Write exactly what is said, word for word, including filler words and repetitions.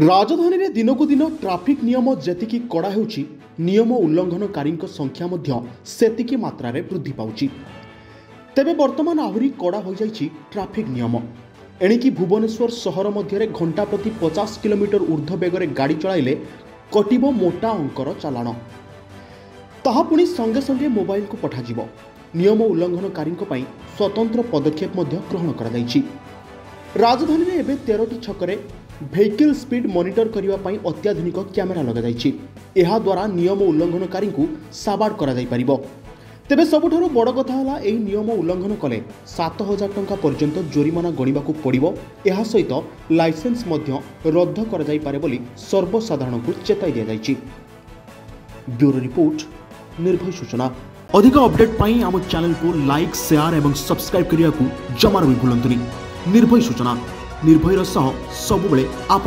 राजधानी में दिन को दिन ट्राफिक नियम जी कड़ा होयम उल्लंघनकारी संख्या से मात्रा वृद्धि पाँच तेबे बर्तमान आहरी कड़ा हो जाइछि ट्राफिक नियम एणिकी भुवनेश्वर सहर मध्य घंटा प्रति पचास किलोमीटर ऊर्ध्व बेगर गाड़ी चलाइले कटिबो मोटा अंकर चालाण ताहा पुणी संगे संगे मोबाइल को पठाजिब। नियम उल्लंघनकारी पाई स्वतंत्र पदक्षेप मध्य ग्रहण करा जाइछि। राजधानी में एबे तेरह टी छकरे व्हीकल स्पीड मॉनिटर करिवा पाई अत्याधुनिक कैमेरा लगा जाइछि। एहा द्वारा नियम उल्लंघनकारी को साबाड़ करा जाई पारिबो। तेबे सबुठारु बड़ कथा हला एही नियम उल्लंघन कले सात हजार टंका पर्यंत जोरिमाना गणिबाकू पड़िबो। एहा सहित लाइसेंस मध्य रद्द करा जाई पारे बोली सर्वसाधारणकू चेताई दिया जाइछि। ब्यूरो रिपोर्ट निर्भय सूचना। अधिक अपडेट पाई आम चैनल को लाइक शेयर एवं सब्सक्राइब करिया को जमार भी भूलंतुनी। निर्भय सूचना निर्भयर सह सबुबेले आप।